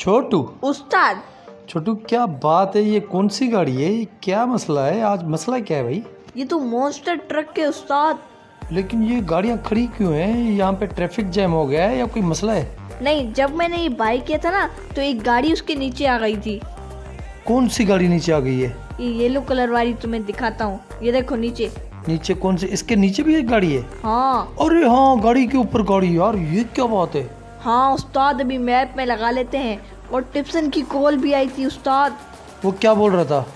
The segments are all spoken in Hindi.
छोटू उस्ताद। छोटू क्या बात है, ये कौन सी गाड़ी है, ये क्या मसला है, आज मसला क्या है भाई? ये तो मॉन्स्टर ट्रक है उस्ताद। लेकिन ये गाड़ियाँ खड़ी क्यों हैं? यहाँ पे ट्रैफिक जैम हो गया है या कोई मसला है? नहीं, जब मैंने ये बाइक किया था ना तो एक गाड़ी उसके नीचे आ गई थी। कौन सी गाड़ी नीचे आ गई है? ये येलो कलर वाली, तुम्हें दिखाता हूँ, ये देखो नीचे। नीचे कौन सी? इसके नीचे भी एक गाड़ी है? हाँ। अरे हाँ, गाड़ी के ऊपर गाड़ी, यार ये क्या बात है। हाँ उस्ताद, अभी मैप में लगा लेते हैं। और टिप्सन की कॉल भी आई थी उस्ताद। वो क्या बोल रहा था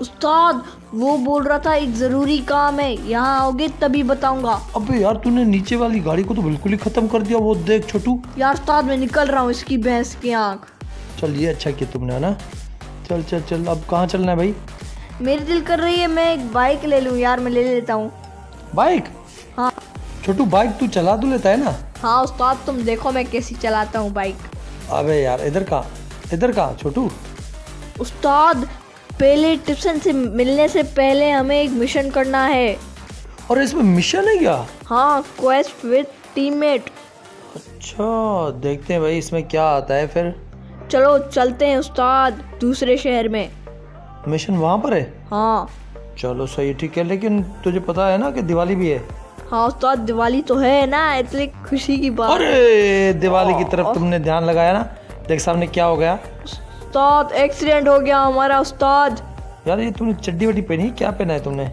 उस्ताद? वो बोल रहा था एक जरूरी काम है, यहाँ आओगे तभी बताऊंगा। अबे यार, तूने नीचे वाली गाड़ी को तो बिल्कुल ही खत्म कर दिया। वो देख छोटू। यार उस्ताद, मैं निकल रहा हूँ इसकी भैंस की आँख। चल ये अच्छा किया तुमने, है ना। चल चल चल, अब कहाँ चलना है भाई? मेरी दिल कर रही है मैं एक बाइक ले लूँ यार, मैं ले लेता हूँ बाइक। हाँ छोटू, बाइक तू चला तो लेता है ना? हाँ उस्ताद, तुम देखो मैं कैसी चलाता हूँ बाइक। अबे यार इधर का, इधर का छोटू। उस्ताद, पहले टिप्सन से मिलने से पहले हमें एक मिशन करना है। और इसमें मिशन है क्या? हाँ, क्वेस्ट विद टीममेट। अच्छा, देखते हैं भाई इसमें क्या आता है फिर। चलो चलते हैं उस्ताद, दूसरे शहर में। मिशन वहाँ पर है? हाँ चलो सही, ठीक है। लेकिन तुझे पता है ना कि दिवाली भी है? हाँ उस्ताद, दिवाली तो है ना, इतनी खुशी की बात। अरे दिवाली की तरफ तुमने ध्यान लगाया ना? देख सामने क्या हो गया उस्ताद, एक्सीडेंट हो गया हमारा उस्ताद। यार ये तूने चड्डी वड्डी पहनी, क्या पहना है तुमने?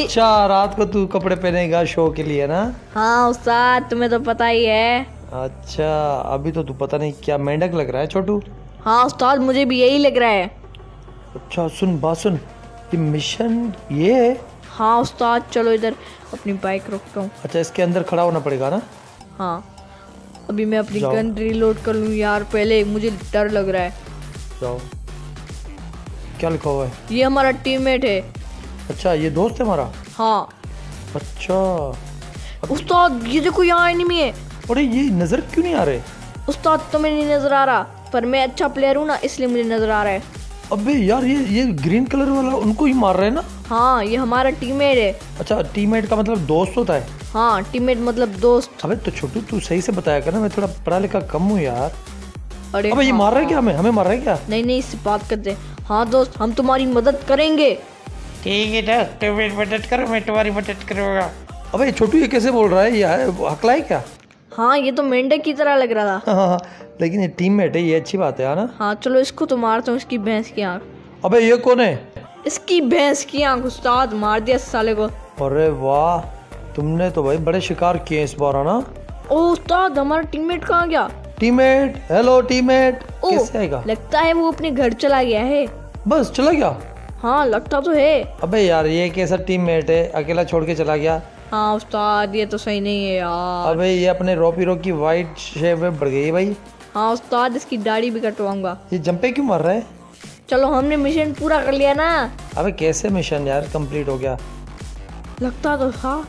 अच्छा, रात को तू कपड़े पहनेगा शो के लिए ना? हाँ उस्ताद, तुम्हें तो पता ही है। अच्छा, अभी तो तू पता नहीं क्या मेंढक लग रहा है छोटू। हाँ उस्ताद, मुझे भी यही लग रहा है। अच्छा सुन, बात सुन, ये मिशन ये है? हाँ उस्ताद, चलो इधर अपनी बाइक रोकता हूँ। अच्छा, इसके अंदर खड़ा होना पड़ेगा ना? हाँ, अभी मैं अपनी गन रीलोड कर लूँ यार, पहले मुझे डर लग रहा है। जाओ। क्या लिखा हुआ है? ये हमारा टीममेट है। अच्छा, ये दोस्त है हमारा? हाँ। अच्छा उस्ताद, ये देखो यहाँ एनिमी है। अरे ये नजर क्यों नहीं आ रहे? उस्ताद तुम्हें नहीं नजर आ रहा, पर मैं अच्छा प्लेयर हूँ ना, इसलिए मुझे नजर आ रहा है। अबे यार ये ग्रीन कलर वाला, उनको ही मार रहे हैं ना? हाँ, ये हमारा टीममेट है। अच्छा, टीममेट का मतलब दोस्त होता है? हाँ, टीममेट मतलब दोस्त। अबे तो छोटू, तू सही से बताया कर ना, मैं थोड़ा पढ़ा लिखा कम हूँ यार। अरे अबे ये मार रहा है क्या? हमें मार रहा है क्या? नहीं, इससे बात करते हैं। हाँ दोस्त, हम तुम्हारी मदद करेंगे। ठीक है दोस्त, तुम मेरी मदद करो, मैं तुम्हारी मदद करूँगा। अबे छोटू, ये कैसे बोल रहा है यार, हकला है क्या? हाँ, ये तो मेंढक की तरह लग रहा था। हाँ, लेकिन ये टीममेट है, ये अच्छी बात है ना। हाँ चलो, इसको तो मारता हूँ, इसकी भैंस की आँख। अबे ये कौन है? इसकी भैंस की आँख उस्ताद, मार दिया साले को। अरे वाह, तुमने तो भाई बड़े शिकार किए इस बार, है ना? ओ उस्ताद, हमारा टीममेट कहाँ गया? टीममेट, हेलो टीममेट, कैसे आएगा? लगता है वो अपने घर चला गया है। बस चला गया? हाँ लगता तो है। अबे यार, ये कैसा टीममेट है, अकेला छोड़ के चला गया? हाँ उस्ताद, ये तो सही नहीं है यार। अबे ये अपने रोपीरो की वाइट शेप में बढ़ गई भाई। हाँ उस्ताद, इसकी दाढ़ी भी कटवाऊंगा। ये जंपे क्यों मार रहा है? चलो, हमने मिशन पूरा कर लिया ना। अबे कैसे मिशन यार कंप्लीट हो गया? लगता तो था।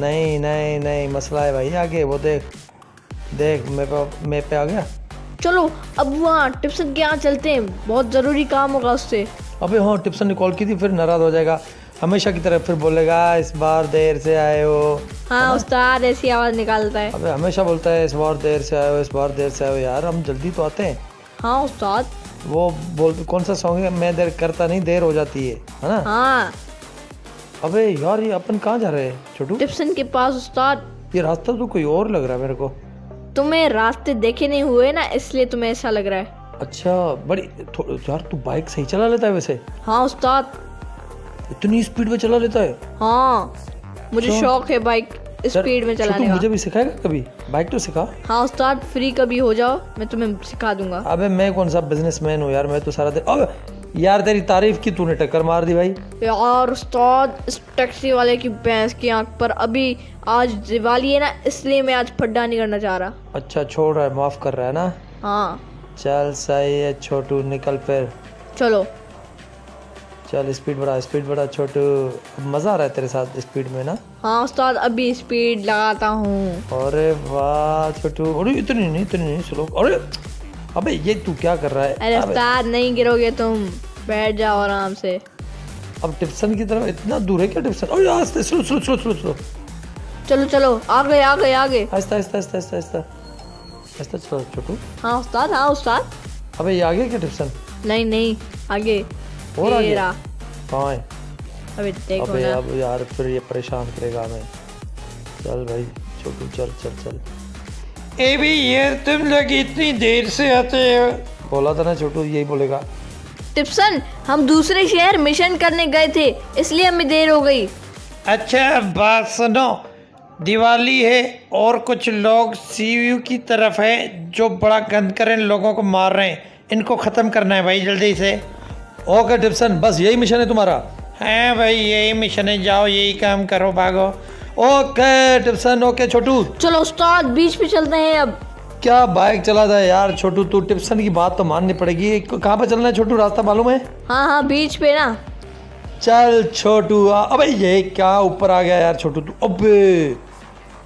नहीं, मसला है भाई आगे, वो देख मैप पे आ गया। चलो अब वहाँ टिप्सन के यहाँ चलते हैं, बहुत ज़रूरी काम होगा उससे। अबे हाँ, टिप्सन ने कॉल की थी, फिर नाराज़ हो जाएगा हमेशा की तरह, फिर बोलेगा इस बार देर से आए हो। हाँ उस्ताद, ऐसी आवाज़ निकालता है। अबे हमेशा बोलता है इस बार देर से आए हो, इस बार देर से आए हो। यार हम जल्दी तो आते हैं। हाँ उस्ताद, वो बोल कौन सा सॉन्ग है, मैं देर करता नहीं देर हो जाती है ना? हाँ। अबे यार, ये अपन कहाँ जा रहे हैं छोटू? टिप्सन के पास उस्ताद। ये रास्ता तो कोई और लग रहा है मेरे को। तुम्हें रास्ते देखे नहीं हुए ना, इसलिए तुम्हें ऐसा लग रहा है। अच्छा बड़ी यार, तू बाइक सही चला लेता है वैसे? हाँ उस्ताद, इतनी स्पीड में चला लेता है? हाँ, मुझे शौक है बाइक स्पीड में चलाने का। मुझे भी सिखाएगा कभी? बाइक तो सिखा। हाँ उस्ताद, फ्री कभी हो जाओ, मैं तुम्हें सिखा दूंगा। अबे मैं कौन सा बिजनेसमैन हूँ यार, मैं तो सारा दिन। अबे यार, तेरी तारीफ की, तूने टक्कर मार दी भाई। यार उस्ताद, इस टैक्सी वाले की भैंस की आँख पर। अभी आज दिवाली है ना, इसलिए मैं आज फड्डा नहीं करना चाह रहा। अच्छा, छोड़ रहा है, माफ कर रहा है ना? हाँ चल सही है छोटू, निकल फिर। चलो चल, स्पीड बढ़ा छोटू, मजा आ रहा है तेरे साथ स्पीड में ना? हाँ उस्ताद, अभी स्पीड लगाता हूँ। अरे वाह छोटू, अरे इतनी नहीं स्लो। अरे अबे ये तू क्या कर रहा है? अरे उस्ताद, नहीं गिरोगे तुम, बैठ जाओ आराम से। अब टिप्सन की तरफ इतना दूर है क्या टिप्सन? अरे आस्ते, स्लो। चलो आगे आस्ता चलो छोटू। हाँ उस्ताद। अबे ये आगे क्या टिप्सन? नहीं नहीं आगे और आगे कहाँ है? अबे देखो ना अब यार फिर ये परेशान करेगा मैं। चल भाई छोटू चल चल चल। ए भी यार तुम लोग इतनी देर से आते हो। बोला था ना छोटू यही बोलेगा। टिप्सन हम दूसरे शहर मिशन करने गए थे इसलिए हमें देर हो गई। अच्छा बात सुनो, दिवाली है और कुछ लोग सीयू की तरफ हैं जो बड़ा गंद कर रहे हैं, लोगों को मार रहे हैं, इनको ख़त्म करना है भाई जल्दी से। ओके टिप्सन बस यही मिशन है तुम्हारा? हाँ भाई यही मिशन है, जाओ यही काम करो भागो। ओके टिप्सन ओके छोटू चलो उस्ताद बीच पे चलते हैं। अब क्या बाइक चलाता है यार छोटू तू, टिप्सन की बात तो माननी पड़ेगी। कहाँ पर चलना है छोटू, रास्ता मालूम है? हाँ हाँ बीच पे ना। चल छोटू अबे ये क्या ऊपर आ गया यार छोटू तू, अबे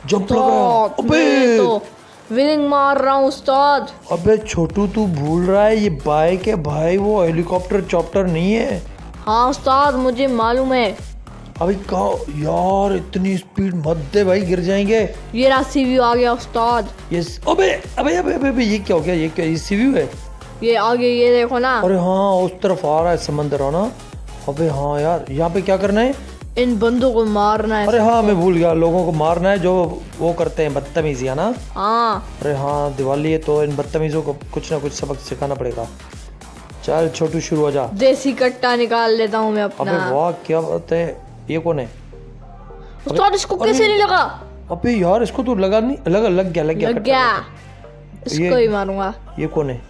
जंप लगा। अबे तो विलिंग मार रहा हूँ उस्ताद। अबे छोटू तू भूल रहा है ये बाइक है भाई, वो हेलीकॉप्टर चॉप्टर नहीं है। हाँ उस्ताद मुझे मालूम है। अभी कहा यार इतनी स्पीड मत दे भाई गिर जाएंगे। ये रहा सीव्यू आ गया उस्ताद। ये अबे अबे अबे अबे ये क्या हो गया, ये क्या ये सीव्यू है? ये आगे ये देखो ना। अरे हाँ उस तरफ आ रहा है समंदर हो ना। अबे हाँ यार यहाँ पे क्या करना है? इन बंदों को मारना है। अरे हाँ मैं भूल गया, लोगों को मारना है जो वो करते हैं बदतमीजी है ना। हाँ अरे हाँ दिवाली है तो इन बदतमीजों को कुछ ना कुछ सबक सिखाना पड़ेगा। चल छोटू शुरू हो जा। देसी कट्टा निकाल लेता हूँ मैं अपना। अबे वाह क्या बात है, ये कौन है? उस्ताद इसको कैसे नहीं लगा? अबे यार इसको तो लगा नहीं, लगा लग गया। इसको ही मारूंगा। ये कौन है?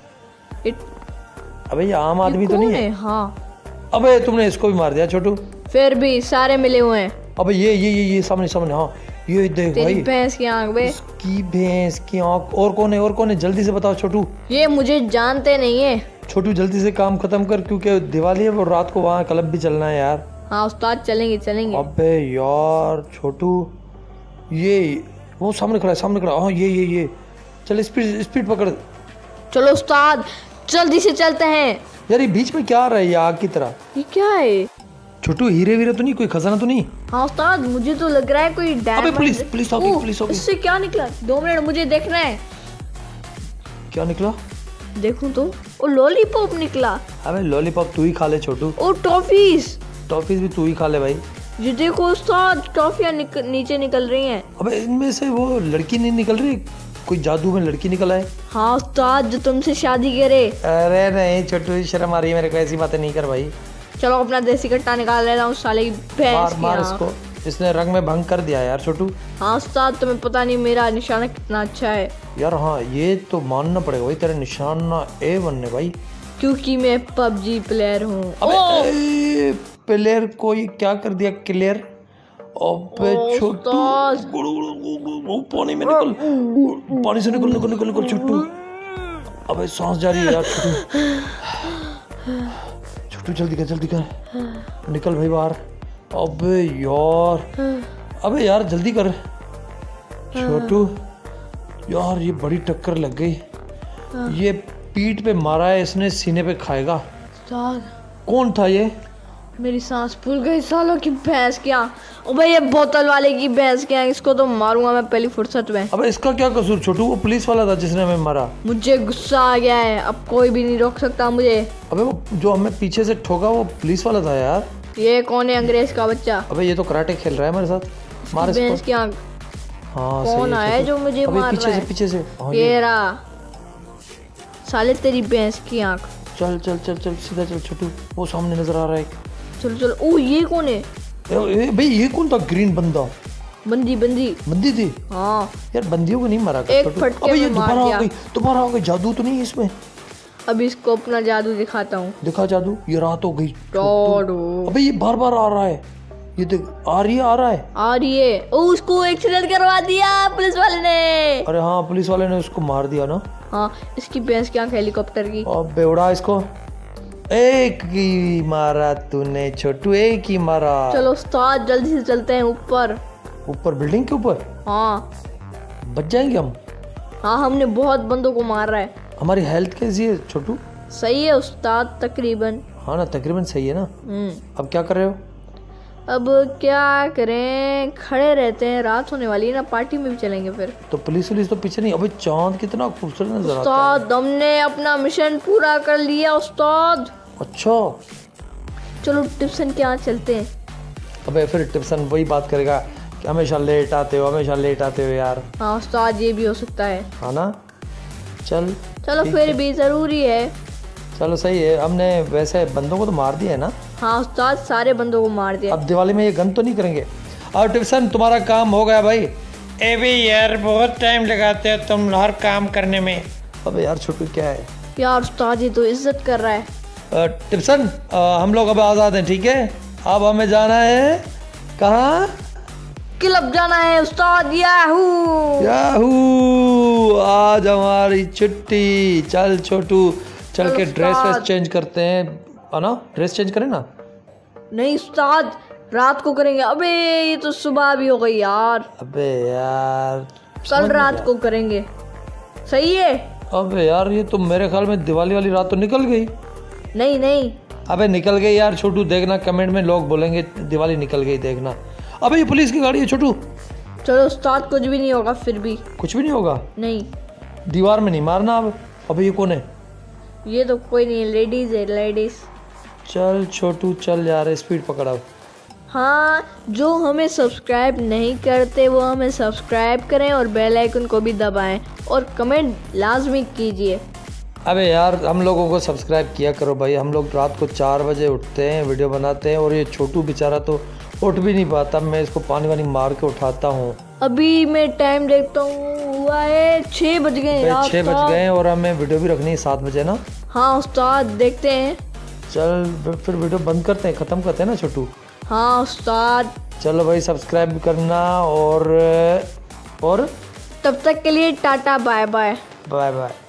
अबे ये आम आदमी तो नहीं है? हाँ। अबे तुमने इसको भी मार दिया छोटू। फिर भी सारे मिले हुए हैं। अबे ये सामने सामने हाँ ये देख भाई भैंस की आँख। बे इसकी भैंस की आँख। और कौन है और कौन है जल्दी से बताओ छोटू। ये मुझे जानते नहीं है। छोटू जल्दी से काम खत्म कर क्योंकि दिवाली है और रात को वहाँ क्लब भी चलना है यार। हाँ उस्ताद चलेंगे चलेंगे। अबे यार छोटू ये वो सामने खड़ा हाँ ये चल स्पीड पकड़। चलो उस्ताद जल्दी से चलते हैं। यार ये बीच में क्या आ रहा है ये आग की तरह, ये क्या है? छोटू हीरे वीरे तो नहीं, कोई खजाना तो नहीं? हाँ उस्ताद मुझे तो लग रहा है कोई डायमंड। अबे पुलिस आ गई, पुलिस आ गई। इससे क्या निकला? 2 मिनट मुझे देखना है क्या निकला। देखूं तो वो लॉलीपॉप निकला। अबे लॉलीपॉप तू ही खा ले छोटू। और टॉफीज भी तू ही खा ले भाई। ये देखो उस्ताद टॉफियाँ नीचे निकल रही है। अबे इनमें से वो लड़की नहीं निकल रही, कोई जादू में लड़की निकल आए? हाँ उस्ताद जो तुमसे शादी करे। अरे नहीं छोटू शर्म आ रही है मेरे को, ऐसी बातें नहीं कर भाई। चलो अपना देसी कट्टा निकाल लेता हूँ साले की भैंस मार इसको, इसने रंग में भंग कर दिया यार छोटू। हाँ उस्ताद तुम्हें पता नहीं मेरा निशाना कितना अच्छा है यार। हाँ ये तो मानना पड़ेगा भाई तेरा निशाना A1 है भाई, क्योंकि मैं PUBG प्लेयर हूँ। प्लेयर को ये क्या कर दिया क्लियर? अबे छोटू पानी में निकल, पानी से निकल निकल निकल निकल छोटू। अबे सांस जा रही है यार छोटू। तू जल्दी कर निकल भाई बाहर। अबे यार जल्दी कर छोटू। यार ये बड़ी टक्कर लग गई, ये पीठ पे मारा है इसने, सीने पे खाएगा। कौन था ये? मेरी सांस फूल गई सालों की भैंस क्या। अबे ये बोतल वाले की भैंस क्या, इसको तो मारूंगा मैं पहली फुर्सत में। अबे इसका क्या कसूर छोटू, वो पुलिस वाला था जिसने हमें मारा। मुझे गुस्सा आ गया है, अब कोई भी नहीं रोक सकता मुझे। अबे वो जो हमें पीछे से ठोका वो पुलिस वाला था यार। ये कौन है? अंग्रेज का बच्चा। अबे ये तो कराटे खेल रहा है मेरे साथ। मार इसको। भैंस की आंख। हां कौन आया जो मुझे मार रहा है? पीछे से। ये रहा साले तेरी भैंस की आंख। चल सीधा चल छोटू, वो सामने नजर आ रहा है। चल ओ ये कौन है? भाई ये कौन था? ग्रीन बंदा बंदी थी। हाँ यार बंदियों को नहीं मारा कर। एक फटके में मार दिया। दोबारा हो गई। जादू तो नहीं इसमें? अभी इसको अपना जादू दिखाता हूँ। दिखा जादू। ये रात हो गई। अबे ये बार आ रहा है, ये देख आ रही है। उसको एक्सीडेंट करवा दिया पुलिस वाले ने। अरे हाँ पुलिस वाले ने उसको मार दिया ना। हाँ इसकी भैंस की आंख हेलीकॉप्टर की। अबे उड़ा इसको। एक की मारा तूने छोटू, एक ही मारा। चलो उस्ताद जल्दी से चलते हैं ऊपर बिल्डिंग के ऊपर। हाँ बच जाएंगे हम। हाँ हमने बहुत बंदों को मारा है। हमारी हेल्थ कैसी है छोटू? सही है उस्ताद तकरीबन। हाँ ना तकरीबन सही है ना। अब क्या कर रहे हो? अब क्या करें, खड़े रहते हैं, रात होने वाली है ना, पार्टी में भी चलेंगे फिर। तो पुलिस पुलिस तो पीछे नहीं। अबे चांद कितना खूबसूरत नजर आता है। उस्ताद हमने अपना मिशन पूरा कर लिया उस्ताद। अच्छा चलो टिप्सन के यहाँ चलते हैं। अबे फिर टिप्सन वही बात करेगा कि हमेशा लेट आते हो, हमेशा लेट आते हो यार। हाँ उस्ताद ये भी हो सकता है। हाँ ना, चल चलो फिर भी जरूरी है। चलो सही है, हमने वैसे बंदों को तो मार दिया है ना। हाँ उस्ताद सारे बंदों को मार दिया। अब दिवाली में ये गन तो नहीं करेंगे। और टिप्सन तुम्हारा काम हो गया भाई। अबे यार बहुत टाइम लगाते हो तुम हर काम करने में। अबे यार छुट्टी क्या है यार, उस्ताद जी तो इज्जत कर रहा है। टिप्सन हम लोग अब आजाद हैं, ठीक है। अब हमें जाना है कहाँ? क्लब जाना है उस्ताद। याहू याहू आज हमारी छुट्टी। चल छोटू चल के ड्रेस वेस चेंज करते हैं, है ना? ड्रेस चेंज करें ना। नहीं उस्ताद रात को करेंगे। अबे ये तो सुबह भी हो गई यार। अबे यार कल रात को करेंगे, सही है। अबे यार ये तो मेरे ख्याल में दिवाली वाली रात तो निकल गई। नहीं नहीं अबे निकल गई यार छोटू, देखना कमेंट में लोग बोलेंगे दिवाली निकल गई देखना। अबे ये पुलिस की गाड़ी है छोटू। चलो उस्ताद कुछ भी नहीं होगा। फिर भी कुछ भी नहीं होगा। नहीं दीवार में नहीं मारना। अब अबे ये कौन है? ये तो कोई नहीं, लेडीज है, लेडीज। चल छोटू चल यार स्पीड पकड़ाओ। हाँ जो हमें सब्सक्राइब नहीं करते वो हमें सब्सक्राइब करें और बेल आइकन को भी दबाएं और कमेंट लाजमी कीजिए। अबे यार हम लोगों को सब्सक्राइब किया करो भाई। हम लोग रात को 4 बजे उठते हैं, वीडियो बनाते हैं, और ये छोटू बेचारा तो उठ भी नहीं पाता। मैं इसको पानी वानी मार के उठाता हूँ। अभी मैं टाइम देखता हूँ, हुआ है 6 बज गए और हमें वीडियो भी रखनी है 7 बजे ना। हाँ उस्ताद देखते हैं। चल फिर वीडियो बंद करते हैं, खत्म करते हैं ना छोटू। हाँ उस्ताद चलो भाई सब्सक्राइब करना और तब तक के लिए tata bye bye bye bye.